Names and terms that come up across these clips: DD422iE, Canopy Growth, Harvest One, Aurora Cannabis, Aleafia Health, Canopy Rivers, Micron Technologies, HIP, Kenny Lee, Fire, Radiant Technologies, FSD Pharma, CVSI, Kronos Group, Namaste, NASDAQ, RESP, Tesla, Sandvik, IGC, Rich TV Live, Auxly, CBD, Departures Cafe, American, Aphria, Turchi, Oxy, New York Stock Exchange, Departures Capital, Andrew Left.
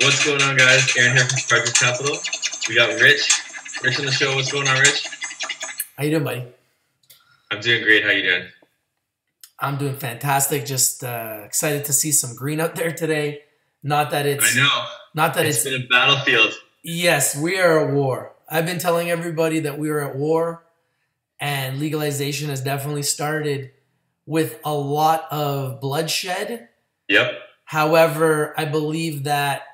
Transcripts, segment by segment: What's going on, guys? Aaron here from Departures Capital. We got Rich. Rich on the show. What's going on, Rich? How you doing, buddy? I'm doing great. How you doing? I'm doing fantastic. Just excited to see some green out there today. Not that it's... I know. Not that it's been a battlefield. Yes, we are at war. I've been telling everybody that we are at war, and legalization has definitely started with a lot of bloodshed. Yep. However, I believe that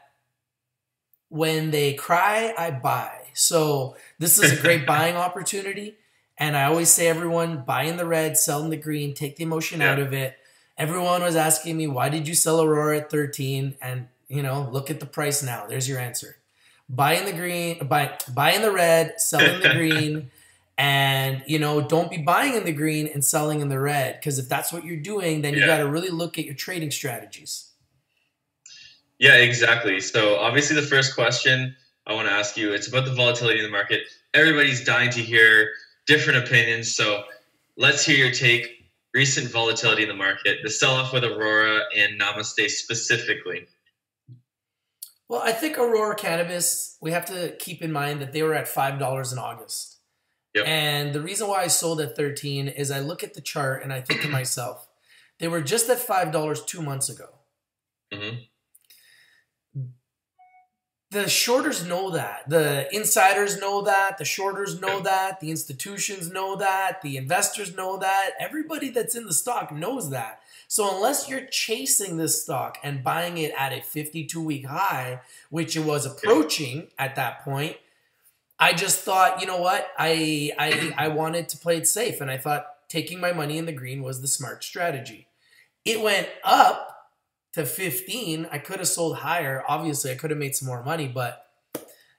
when they cry, I buy. So this is a great buying opportunity. And I always say, everyone, buy in the red, sell in the green, take the emotion out of it. Everyone was asking me, why did you sell Aurora at 13? And, you know, look at the price now. There's your answer. Buy in the green, buy in the red, sell in the green. And, you know, don't be buying in the green and selling in the red. Because if that's what you're doing, then you got to really look at your trading strategies. Yeah, exactly. So obviously the first question I want to ask you, it's about the volatility in the market. Everybody's dying to hear different opinions. So let's hear your take. Recent volatility in the market, the sell-off with Aurora and Namaste specifically. Well, I think Aurora Cannabis, we have to keep in mind that they were at $5 in August. Yep. And the reason why I sold at 13 is I look at the chart and I think to myself, they were just at $5 2 months ago. Mm-hmm. The shorters know that. The insiders know that. The shorters know that. The institutions know that. The investors know that. Everybody that's in the stock knows that. So unless you're chasing this stock and buying it at a 52-week high, which it was approaching at that point, I just thought, you know what, I wanted to play it safe, and I thought taking my money in the green was the smart strategy. It went up to 15. I could have sold higher. Obviously, I could have made some more money, but,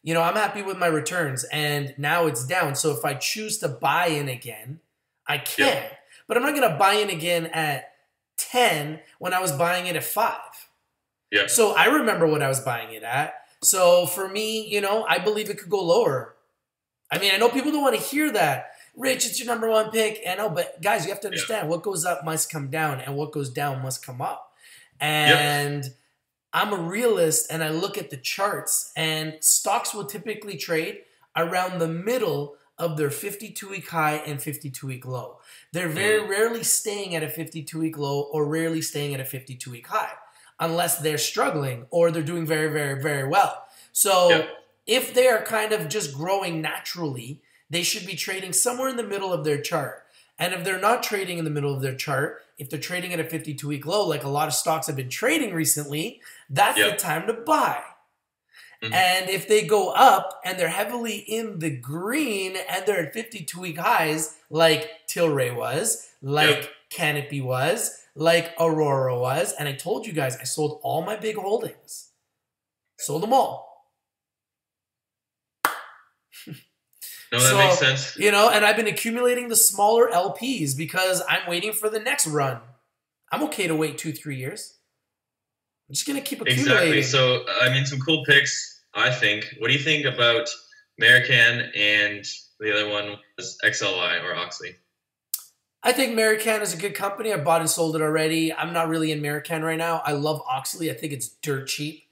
you know, I'm happy with my returns, and now it's down. So if I choose to buy in again, I can. Yeah. But I'm not going to buy in again at 10 when I was buying it at 5. Yeah. So I remember what I was buying it at. So for me, you know, I believe it could go lower. I mean, I know people don't want to hear that. Rich, it's your number one pick. I know, but guys, you have to understand what goes up must come down, and what goes down must come up. And I'm a realist, and I look at the charts, and stocks will typically trade around the middle of their 52-week high and 52-week low. They're very rarely staying at a 52-week low or rarely staying at a 52-week high, unless they're struggling or they're doing very, very, very well. So if they are kind of just growing naturally, they should be trading somewhere in the middle of their chart. And if they're not trading in the middle of their chart, if they're trading at a 52-week low, like a lot of stocks have been trading recently, that's the time to buy. Mm-hmm. And if they go up and they're heavily in the green and they're at 52-week highs, like Tilray was, like Canopy was, like Aurora was, and I told you guys, I sold all my big holdings. Sold them all. No, that makes sense. You know, and I've been accumulating the smaller LPs because I'm waiting for the next run. I'm okay to wait 2-3 years. I'm just going to keep accumulating. Exactly. So, I mean, some cool picks, I think. What do you think about American and the other one was XLY or Oxy? I think American is a good company. I bought and sold it already. I'm not really in American right now. I love Auxly. I think it's dirt cheap.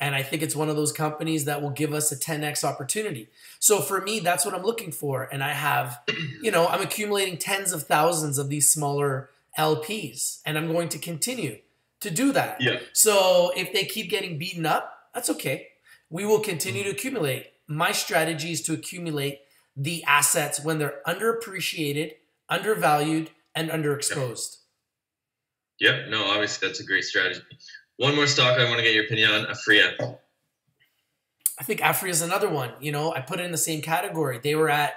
And I think it's one of those companies that will give us a 10x opportunity. So for me, that's what I'm looking for. And I have, you know, I'm accumulating tens of thousands of these smaller LPs. And I'm going to continue to do that. Yeah. So if they keep getting beaten up, that's okay. We will continue to accumulate. My strategy is to accumulate the assets when they're underappreciated, undervalued, and underexposed. Yep. No, obviously that's a great strategy. One more stock I want to get your opinion on, Aphria. I think Aphria is another one. You know, I put it in the same category. They were at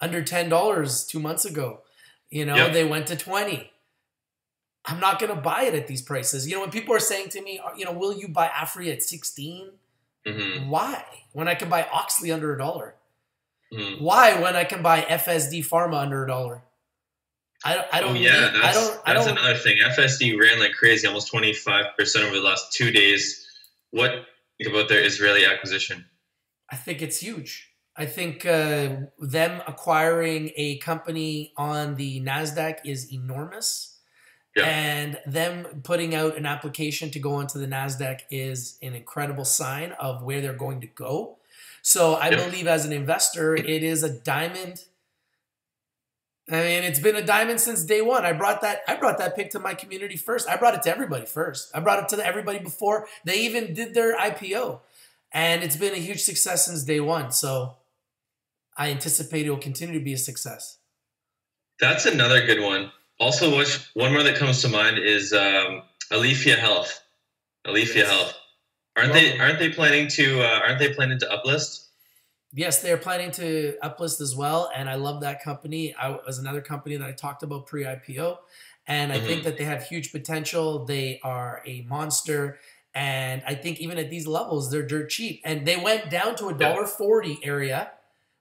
under $10 2 months ago. You know, they went to 20. I'm not going to buy it at these prices. You know, when people are saying to me, you know, will you buy Aphria at 16? Mm-hmm. Why? When I can buy Auxly under $1. Mm-hmm. Why? When I can buy FSD Pharma under $1. That's another thing. FSD ran like crazy, almost 25% over the last 2 days. What do you think about their Israeli acquisition? I think it's huge. I think them acquiring a company on the NASDAQ is enormous. And them putting out an application to go onto the NASDAQ is an incredible sign of where they're going to go. So I believe as an investor, it is a diamond. I mean, it's been a diamond since day one. I brought that pick to my community first. I brought it to everybody first. I brought it to everybody before they even did their IPO. And it's been a huge success since day one. So I anticipate it will continue to be a success. That's another good one. Also, one more that comes to mind is Aleafia Health. Aleafia Health. Aren't they planning to uplist? Yes, they're planning to uplist as well, and I love that company. It was another company that I talked about pre-IPO, and I think that they have huge potential. They are a monster, and I think even at these levels, they're dirt cheap. And they went down to a $1.40 area,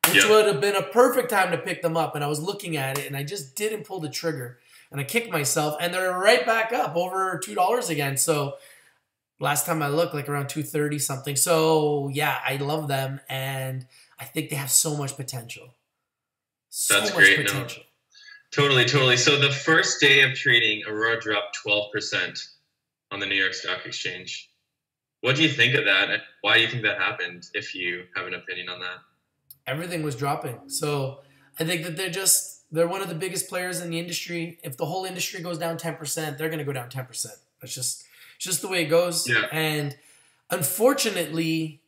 which would have been a perfect time to pick them up. And I was looking at it, and I just didn't pull the trigger, and I kicked myself. And they're right back up over $2 again. So last time I looked, like around $2.30 something. So yeah, I love them, and I think they have so much potential. That's great. Potential. No. Totally, totally. So the first day of trading, Aurora dropped 12% on the New York Stock Exchange. What do you think of that? Why do you think that happened? If you have an opinion on that. Everything was dropping. So I think that they're one of the biggest players in the industry. If the whole industry goes down 10%, they're going to go down 10%. It's just the way it goes. Yeah. And unfortunately,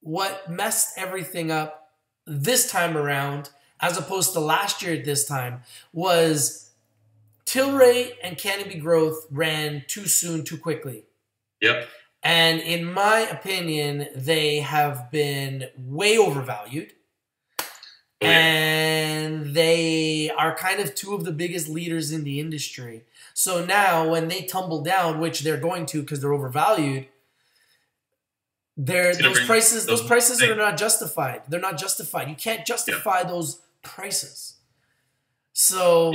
what messed everything up this time around, as opposed to last year at this time, was Tilray and Canopy Growth ran too soon, too quickly. Yep. And in my opinion, they have been way overvalued. And they are kind of two of the biggest leaders in the industry. So now when they tumble down, which they're going to because they're overvalued, those prices are not justified. They're not justified. You can't justify those prices. So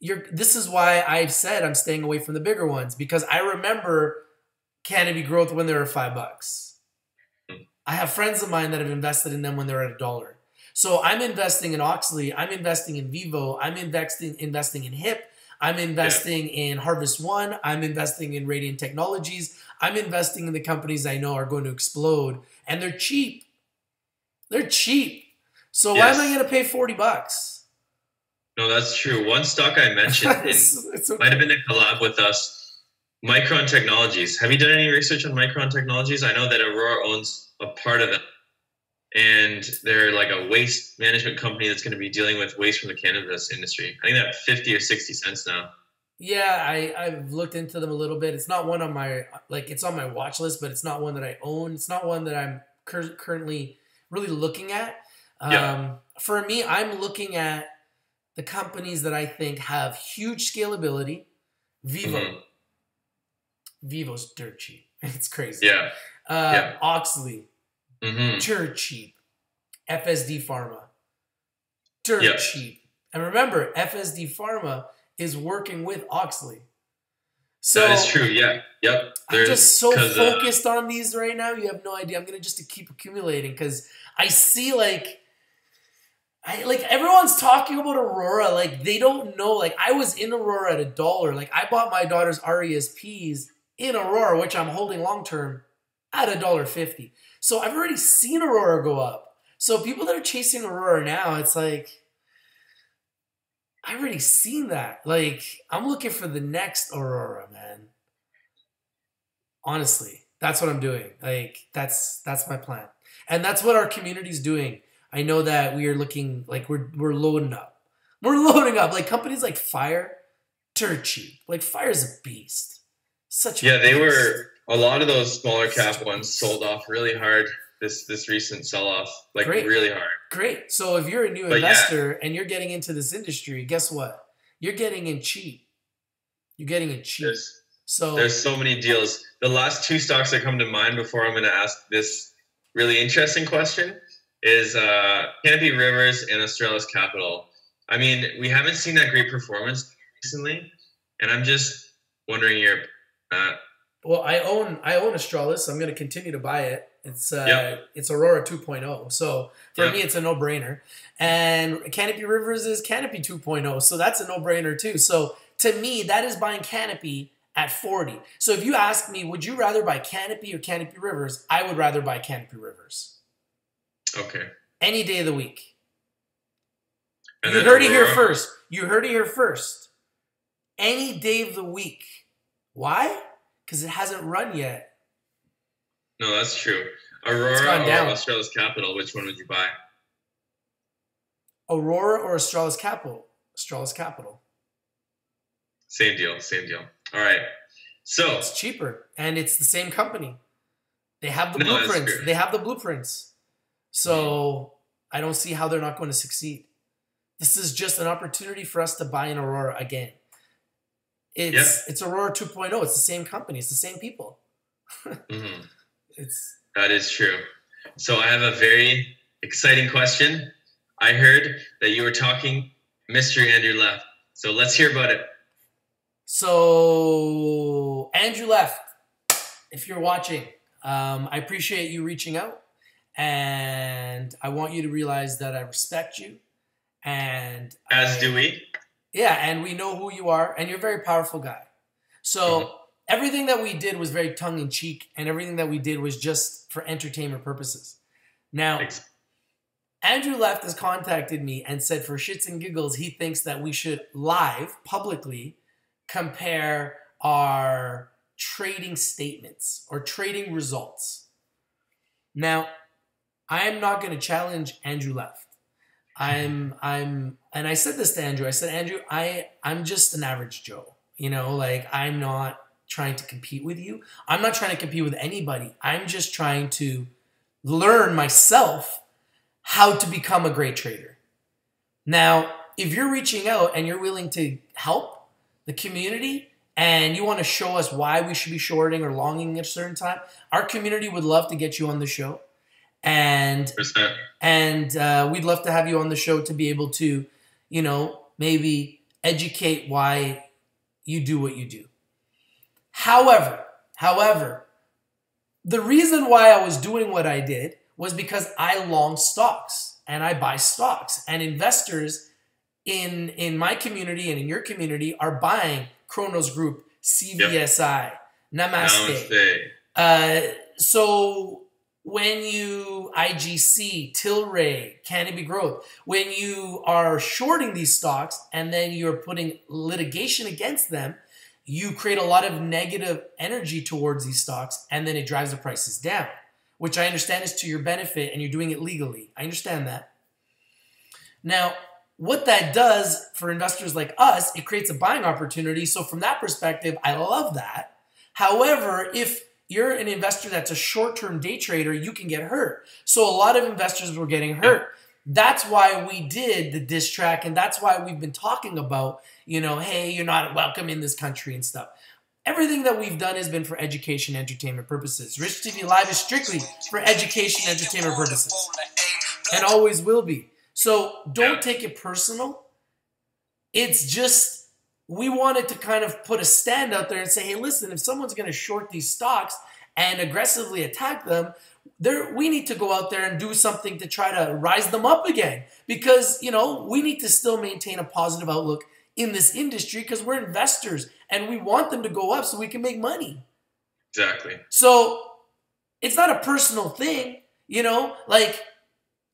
this is why I've said I'm staying away from the bigger ones, because I remember Canopy Growth when they were $5. I have friends of mine that have invested in them when they're at $1. So I'm investing in Auxly. I'm investing in Vivo. I'm investing in HIP. I'm investing in Harvest One. I'm investing in Radiant Technologies. I'm investing in the companies I know are going to explode. And they're cheap. They're cheap. So why am I going to pay $40? No, that's true. One stock I mentioned might have been a collab with us, Micron Technologies. Have you done any research on Micron Technologies? I know that Aurora owns a part of it, and they're like a waste management company that's going to be dealing with waste from the cannabis industry. I think they're 50 or 60 cents now. Yeah, I've looked into them a little bit. It's not one on my, like, it's on my watch list, but it's not one that I own. It's not one that I'm currently really looking at. For me, I'm looking at the companies that I think have huge scalability. Vivo. Vivo's dirt cheap. It's crazy. Yeah. Auxly, dirt cheap. FSD Pharma, dirt cheap. And remember, FSD Pharma is working with Auxly. So that is true. Yeah. Yep. I'm just so focused on these right now. You have no idea. I'm going to just keep accumulating, because I see like everyone's talking about Aurora. Like they don't know. Like I was in Aurora at $1. Like I bought my daughter's RESPs in Aurora, which I'm holding long term, at $1.50. So I've already seen Aurora go up. So people that are chasing Aurora now, it's like, I've already seen that. Like, I'm looking for the next Aurora, man. Honestly, that's what I'm doing. Like, that's my plan. And that's what our community's doing. I know that we are looking, like, we're loading up. We're loading up. Like, companies like Fire, Turchi. Like, Fire's a beast. Such a beast. Yeah, they were... A lot of those smaller cap ones sold off really hard this recent sell-off, like really hard. Great. So if you're a new investor and you're getting into this industry, guess what? You're getting in cheap. You're getting in cheap. There's so many deals. The last two stocks that come to mind before I'm going to ask this really interesting question is Canopy Rivers and Astralis Capital. I mean, we haven't seen that great performance recently, and I'm just wondering your Well, I own Astralis. So I'm going to continue to buy it. It's Aurora 2.0. So for me, it's a no-brainer. And Canopy Rivers is Canopy 2.0. So that's a no-brainer too. So to me, that is buying Canopy at 40. So if you ask me, would you rather buy Canopy or Canopy Rivers? I would rather buy Canopy Rivers. Okay. Any day of the week. And you heard it here first. You heard it here first. Any day of the week. Why? Because it hasn't run yet. No, that's true. Aurora or Astralis Capital, which one would you buy? Aurora or Astralis Capital? Astralis Capital. Same deal, same deal. All right. So it's cheaper and it's the same company. They have the blueprints. They have the blueprints. So I don't see how they're not going to succeed. This is just an opportunity for us to buy an Aurora again. It's Aurora 2.0. It's the same company. It's the same people. Mm-hmm. That is true. So I have a very exciting question. I heard that you were talking Mr. Andrew Left. So let's hear about it. So Andrew Left, if you're watching, I appreciate you reaching out. And I want you to realize that I respect you. And As do we. Yeah, and we know who you are. And you're a very powerful guy. So everything that we did was very tongue-in-cheek. And everything that we did was just for entertainment purposes. Now, Andrew Left has contacted me and said for shits and giggles, he thinks that we should live, publicly, compare our trading statements or trading results. Now, I am not going to challenge Andrew Left. And I said this to Andrew. I said, Andrew, I'm just an average Joe. You know, like, I'm not trying to compete with you. I'm not trying to compete with anybody. I'm just trying to learn myself how to become a great trader. Now, if you're reaching out and you're willing to help the community and you want to show us why we should be shorting or longing at a certain time, our community would love to get you on the show. And we'd love to have you on the show to be able to, you know, maybe educate why you do what you do. However, the reason why I was doing what I did was because I long stocks and I buy stocks, and investors in my community and in your community are buying Kronos Group, CVSI, Namaste. So when you IGC, Tilray, Canopy Growth, when you are shorting these stocks and then you're putting litigation against them, you create a lot of negative energy towards these stocks, and then it drives the prices down, which I understand is to your benefit, and you're doing it legally. I understand that. Now, what that does for investors like us, it creates a buying opportunity. So from that perspective, I love that. However, if you're an investor that's a short-term day trader, you can get hurt. So a lot of investors were getting hurt. That's why we did the diss track, and that's why we've been talking about, you know, hey, you're not welcome in this country and stuff. Everything that we've done has been for education, entertainment purposes. Rich TV Live is strictly for education, entertainment purposes, and always will be. So don't take it personal. It's just, we wanted to kind of put a stand out there and say, hey, listen, if someone's going to short these stocks and aggressively attack them, we need to go out there and do something to try to rise them up again. Because, you know, we need to still maintain a positive outlook in this industry because we're investors and we want them to go up so we can make money. Exactly. So it's not a personal thing, you know, like,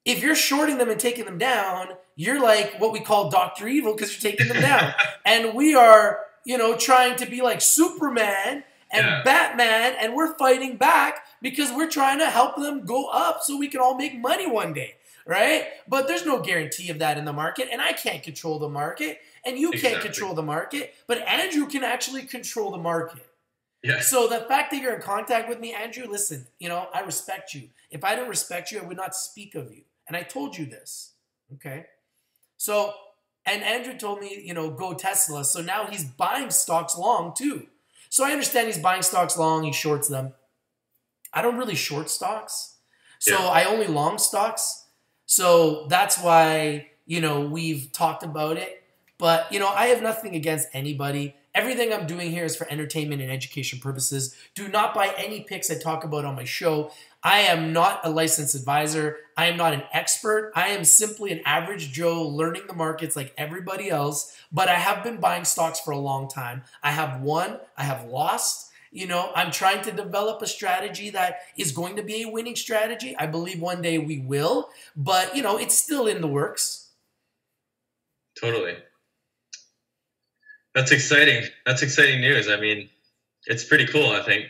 if you're shorting them and taking them down, you're like what we call Dr. Evil because you're taking them down. And we are, you know, trying to be like Superman and Batman, and we're fighting back because we're trying to help them go up so we can all make money one day, right? But there's no guarantee of that in the market, and I can't control the market, and you can't control the market, but Andrew can actually control the market. Yeah. So the fact that you're in contact with me, Andrew, listen, you know, I respect you. If I didn't respect you, I would not speak of you. And I told you this, okay? So, and Andrew told me, you know, go Tesla. So now he's buying stocks long too. So I understand he's buying stocks long, he shorts them. I don't really short stocks. So I only long stocks. So that's why, you know, we've talked about it. But, you know, I have nothing against anybody. Everything I'm doing here is for entertainment and education purposes. Do not buy any picks I talk about on my show. I am not a licensed advisor. I am not an expert. I am simply an average Joe learning the markets like everybody else, but I have been buying stocks for a long time. I have won, I have lost. You know, I'm trying to develop a strategy that is going to be a winning strategy. I believe one day we will, but you know, it's still in the works. Totally. That's exciting. That's exciting news. I mean, it's pretty cool, I think.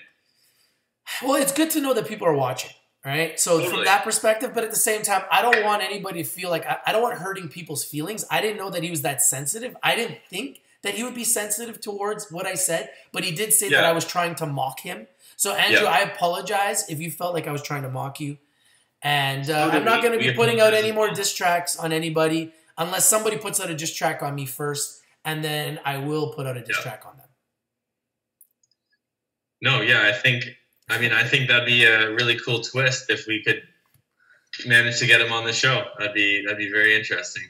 Well, it's good to know that people are watching, right? So totally. From that perspective, but at the same time, I don't want anybody to feel like, I don't want hurting people's feelings. I didn't know that he was that sensitive. I didn't think that he would be sensitive towards what I said, but he did say that I was trying to mock him. So Andrew, I apologize if you felt like I was trying to mock you. And I'm not going to be putting out any more diss tracks on anybody unless somebody puts out a diss track on me first, and then I will put out a diss track on them. No, yeah, I think... I mean, I think that'd be a really cool twist if we could manage to get him on the show. That'd be very interesting.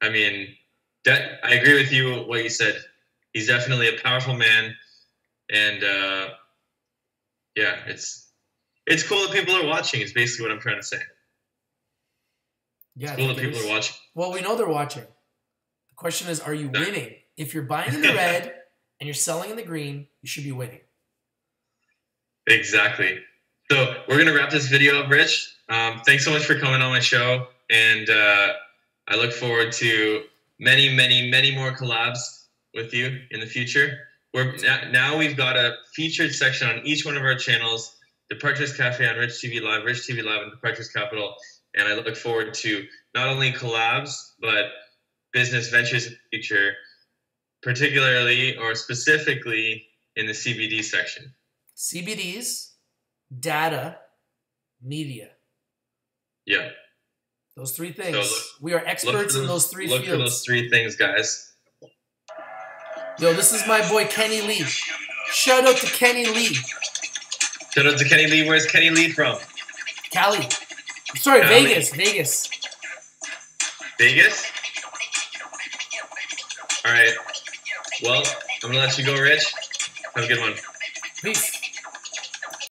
I mean, that, I agree with you what you said. He's definitely a powerful man, and yeah, it's cool that people are watching. Is basically what I'm trying to say. Yeah, it's cool that people are watching. Well, we know they're watching. The question is, are you winning? If you're buying in the red and you're selling in the green, you should be winning. Exactly. So we're going to wrap this video up, Rich. Thanks so much for coming on my show. And I look forward to many, many, many more collabs with you in the future. Now we've got a featured section on each one of our channels, Departures Cafe on Rich TV Live, Rich TV Live, and Departures Capital. And I look forward to not only collabs, but business ventures in the future, particularly or specifically in the CBD section. CBDs, data, media. Yeah. Those three things. So we are experts in those three fields. Look for those three things, guys. Yo, this is my boy Kenny Lee. Shout out to Kenny Lee. Shout out to Kenny Lee. Where's Kenny Lee from? Cali. Sorry, Cali. Vegas. Vegas. Vegas? All right. Well, I'm going to let you go, Rich. Have a good one. Peace.